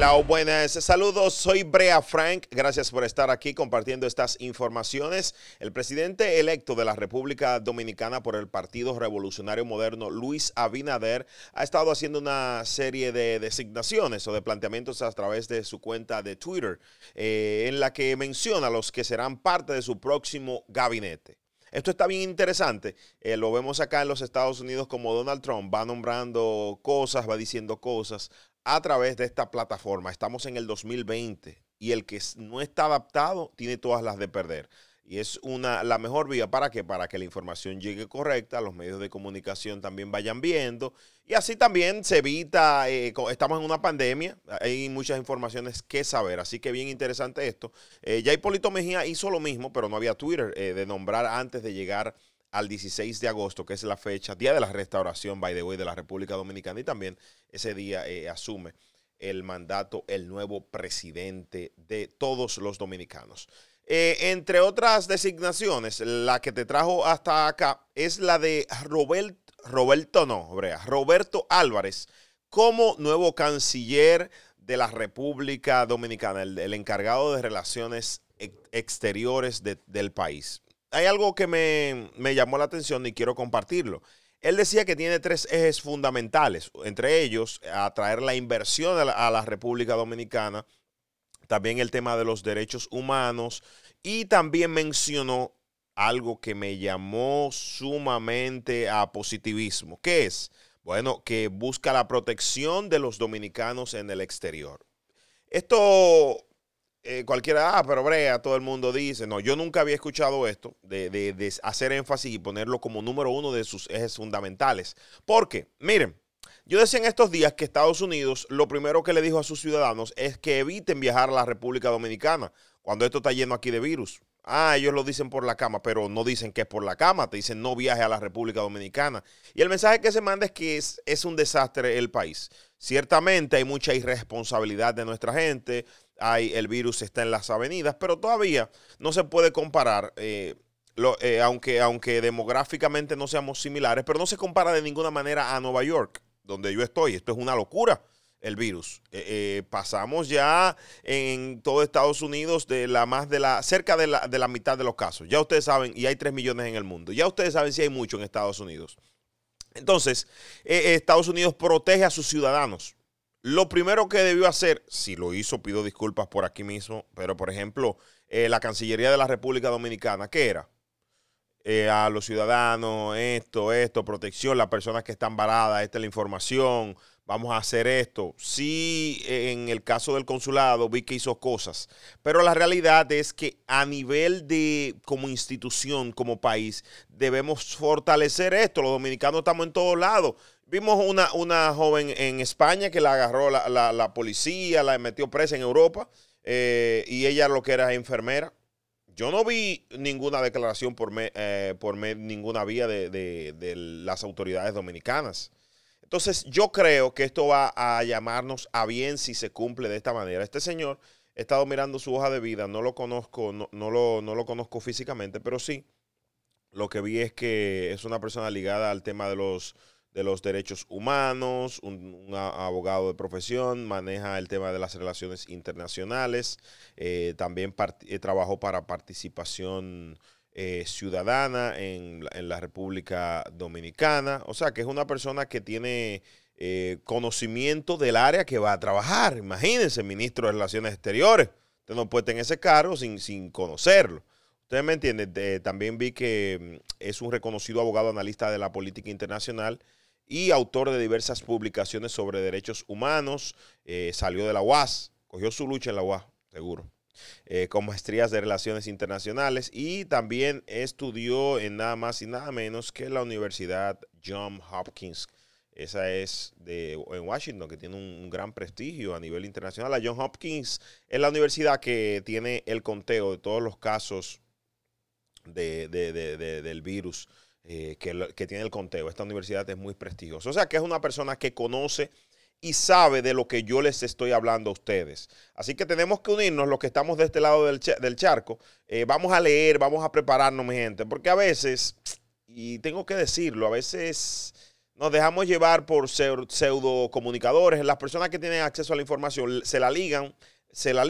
Hello, buenas. Saludos, soy Brea Frank. Gracias por estar aquí compartiendo estas informaciones. El presidente electo de la República Dominicana por el Partido Revolucionario Moderno, Luis Abinader, ha estado haciendo una serie de designaciones o de planteamientos a través de su cuenta de Twitter, en la que menciona los que serán parte de su próximo gabinete. Esto está bien interesante. Lo vemos acá en los Estados Unidos como Donald Trump va nombrando cosas, va diciendo cosas a través de esta plataforma. Estamos en el 2020 y el que no está adaptado tiene todas las de perder. Y es la mejor vía para que la información llegue correcta, los medios de comunicación también vayan viendo. Y así también se evita, estamos en una pandemia, hay muchas informaciones que saber, así que bien interesante esto. Ya Hipólito Mejía hizo lo mismo, pero no había Twitter, de nombrar antes de llegar al 16 de agosto, que es la fecha, Día de la Restauración, by the way, de la República Dominicana. Y también ese día asume el mandato el nuevo presidente de todos los dominicanos. Entre otras designaciones, la que te trajo hasta acá es la de Roberto Álvarez como nuevo canciller de la República Dominicana, el encargado de relaciones exteriores del país. Hay algo que me llamó la atención y quiero compartirlo. Él decía que tiene tres ejes fundamentales, entre ellos atraer la inversión a la República Dominicana, también el tema de los derechos humanos, y también mencionó algo que me llamó sumamente a positivismo. ¿Qué es? Bueno, que busca la protección de los dominicanos en el exterior. Esto cualquiera, pero Brea, todo el mundo dice, no, yo nunca había escuchado esto de hacer énfasis y ponerlo como número uno de sus ejes fundamentales. Porque, miren, yo decía en estos días que Estados Unidos lo primero que le dijo a sus ciudadanos es que eviten viajar a la República Dominicana cuando esto está lleno aquí de virus. Ah, ellos lo dicen por la cama, pero no dicen que es por la cama, te dicen no viaje a la República Dominicana. Y el mensaje que se manda es que es un desastre el país. Ciertamente hay mucha irresponsabilidad de nuestra gente, el virus está en las avenidas, pero todavía no se puede comparar. Aunque demográficamente no seamos similares, pero no se compara de ninguna manera a Nueva York, donde yo estoy. Esto es una locura, el virus. Pasamos ya en todo Estados Unidos cerca de la mitad de los casos. Ya ustedes saben, y hay 3 millones en el mundo. Ya ustedes saben si hay mucho en Estados Unidos. Entonces, Estados Unidos protege a sus ciudadanos. Lo primero que debió hacer, si lo hizo, pido disculpas por aquí mismo, pero por ejemplo, la Cancillería de la República Dominicana, ¿qué era? A los ciudadanos, esto, protección, las personas que están varadas, esta es la información, vamos a hacer esto. Sí, en el caso del consulado vi que hizo cosas, pero la realidad es que a nivel de como institución, como país, debemos fortalecer esto. Los dominicanos estamos en todos lados. Vimos una joven en España que la agarró la policía, la metió presa en Europa, y ella lo que era enfermera. Yo no vi ninguna declaración por ninguna vía de las autoridades dominicanas. Entonces yo creo que esto va a llamarnos a bien si se cumple de esta manera. Este señor, he estado mirando su hoja de vida, no lo conozco, no lo conozco físicamente, pero sí, lo que vi es que es una persona ligada al tema de los derechos humanos, un abogado de profesión, maneja el tema de las relaciones internacionales, también trabajó para participación ciudadana en la República Dominicana. O sea, que es una persona que tiene conocimiento del área que va a trabajar. Imagínense, ministro de Relaciones Exteriores. Usted no puede estar en ese cargo sin conocerlo. Ustedes me entienden. También vi que es un reconocido abogado analista de la política internacional y autor de diversas publicaciones sobre derechos humanos. Salió de la UAS, cogió su lucha en la UAS, seguro, con maestrías de relaciones internacionales, y también estudió en nada más y nada menos que la Universidad John Hopkins. Esa es en Washington, que tiene un gran prestigio a nivel internacional. La John Hopkins es la universidad que tiene el conteo de todos los casos del virus, que tiene el conteo. Esta universidad es muy prestigiosa. O sea, que es una persona que conoce y sabe de lo que yo les estoy hablando a ustedes. Así que tenemos que unirnos los que estamos de este lado del charco. Vamos a leer, vamos a prepararnos, mi gente, porque a veces, y tengo que decirlo, a veces nos dejamos llevar por pseudocomunicadores. Las personas que tienen acceso a la información se la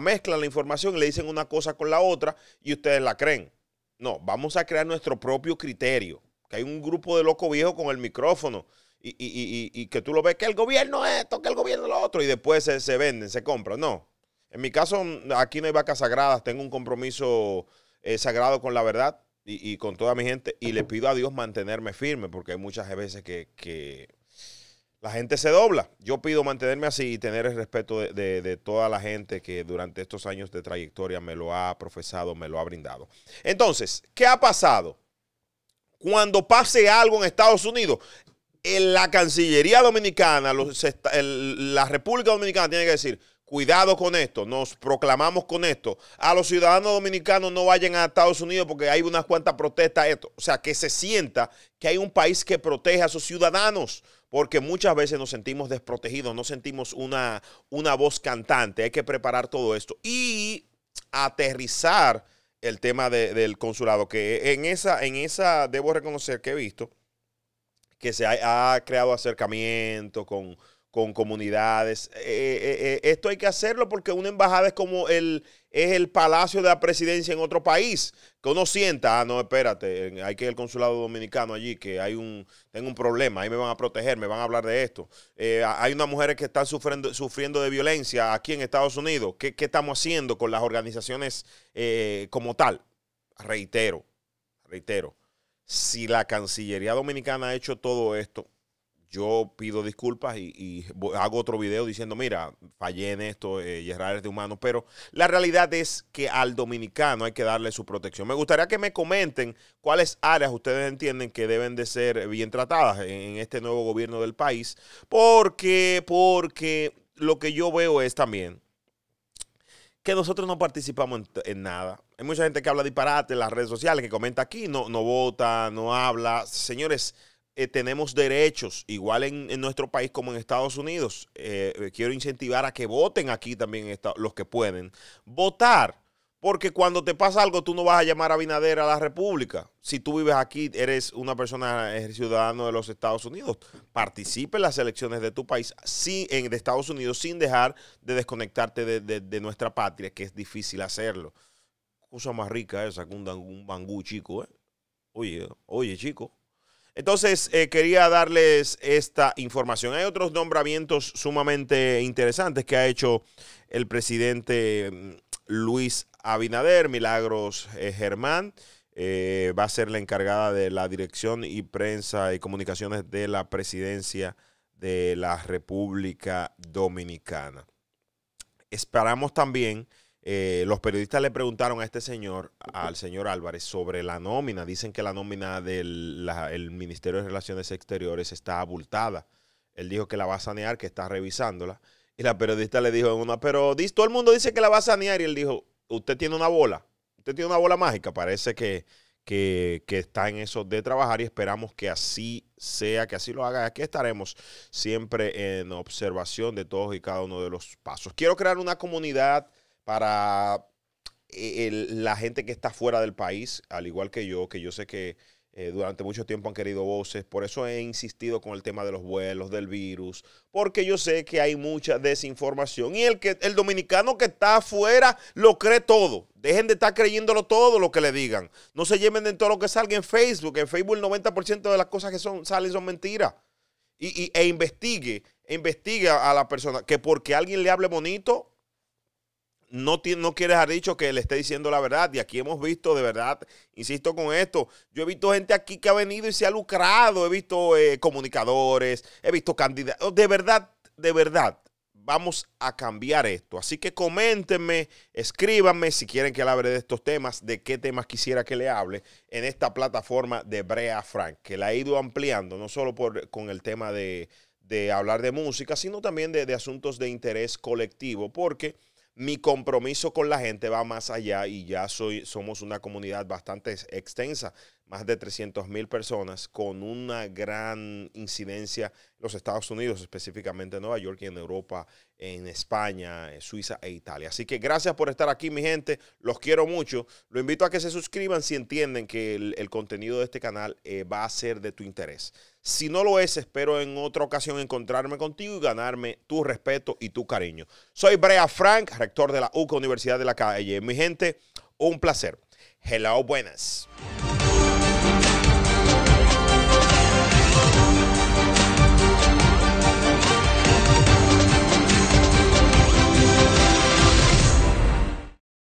mezclan la información y le dicen una cosa con la otra y ustedes la creen. No, vamos a crear nuestro propio criterio. Que hay un grupo de locos viejos con el micrófono y que tú lo ves, que el gobierno esto, que el gobierno lo otro, y después se venden, se compran. No, en mi caso aquí no hay vacas sagradas, tengo un compromiso sagrado con la verdad y con toda mi gente, y le pido a Dios mantenerme firme, porque hay muchas veces que la gente se dobla. Yo pido mantenerme así y tener el respeto de toda la gente que durante estos años de trayectoria me lo ha profesado, me lo ha brindado. Entonces, ¿qué ha pasado? Cuando pase algo en Estados Unidos, en la Cancillería Dominicana, la República Dominicana tiene que decir, cuidado con esto, nos proclamamos con esto. A los ciudadanos dominicanos no vayan a Estados Unidos porque hay unas cuantas protestas. Esto. O sea, que se sienta que hay un país que protege a sus ciudadanos, porque muchas veces nos sentimos desprotegidos, no sentimos una voz cantante. Hay que preparar todo esto y aterrizar el tema del consulado, que en esa debo reconocer que he visto que se ha creado acercamiento con comunidades. Esto hay que hacerlo porque una embajada es como el palacio de la presidencia en otro país, que uno sienta, ah, no, espérate, hay que ir al consulado dominicano allí, que tengo un problema, ahí me van a proteger, me van a hablar de esto. Hay unas mujeres que están sufriendo de violencia aquí en Estados Unidos. ¿Qué estamos haciendo con las organizaciones como tal? Reitero. Si la Cancillería Dominicana ha hecho todo esto, yo pido disculpas y hago otro video diciendo, mira, fallé en esto, errores de humanos, pero la realidad es que al dominicano hay que darle su protección. Me gustaría que me comenten cuáles áreas ustedes entienden que deben de ser bien tratadas en este nuevo gobierno del país, porque lo que yo veo es también que nosotros no participamos en nada. Hay mucha gente que habla disparate en las redes sociales, que comenta aquí, no vota, no habla. Señores, tenemos derechos igual en nuestro país como en Estados Unidos. Quiero incentivar a que voten aquí también los que pueden. Votar, porque cuando te pasa algo, tú no vas a llamar a Abinader a la República. Si tú vives aquí, eres una persona, eres ciudadano de los Estados Unidos. Participe en las elecciones de tu país, de Estados Unidos, sin dejar de desconectarte de nuestra patria, que es difícil hacerlo. Cosa más rica esa, que un bangú chico, ¿eh? Oye, chico. Entonces, quería darles esta información. Hay otros nombramientos sumamente interesantes que ha hecho el presidente Luis Abinader. Milagros Germán va a ser la encargada de la dirección y prensa y comunicaciones de la presidencia de la República Dominicana. Esperamos también, los periodistas le preguntaron a este señor, al señor Álvarez, sobre la nómina. Dicen que la nómina del Ministerio de Relaciones Exteriores está abultada. Él dijo que la va a sanear, que está revisándola. Y la periodista le dijo, pero todo el mundo dice que la va a sanear. Y él dijo, usted tiene una bola mágica. Parece que está en eso de trabajar y esperamos que así sea, que así lo haga. Aquí estaremos siempre en observación de todos y cada uno de los pasos. Quiero crear una comunidad para la gente que está fuera del país, al igual que yo, sé que durante mucho tiempo han querido voces. Por eso he insistido con el tema de los vuelos, del virus, porque yo sé que hay mucha desinformación. Y el dominicano que está afuera lo cree todo. Dejen de estar creyéndolo todo lo que le digan. No se lleven de todo lo que salga en Facebook. En Facebook el 90% de las cosas que salen son mentiras. E investigue a la persona, que porque alguien le hable bonito no quiere haber dicho que le esté diciendo la verdad. Y aquí hemos visto, de verdad, insisto con esto, yo he visto gente aquí que ha venido y se ha lucrado, he visto comunicadores, he visto candidatos. De verdad, vamos a cambiar esto. Así que coméntenme, escríbanme si quieren que le hable de estos temas, de qué temas quisiera que le hable en esta plataforma de Brea Frank, que la he ido ampliando, no solo con el tema de hablar de música, sino también de asuntos de interés colectivo, porque mi compromiso con la gente va más allá y ya somos una comunidad bastante extensa. más de 300.000 personas, con una gran incidencia en los Estados Unidos, específicamente en Nueva York, y en Europa, en España, en Suiza e Italia. Así que gracias por estar aquí, mi gente. Los quiero mucho. Lo invito a que se suscriban si entienden que el contenido de este canal va a ser de tu interés. Si no lo es, espero en otra ocasión encontrarme contigo y ganarme tu respeto y tu cariño. Soy Brea Frank, rector de la UCA, Universidad de la Calle. Mi gente, un placer. Hello, buenas.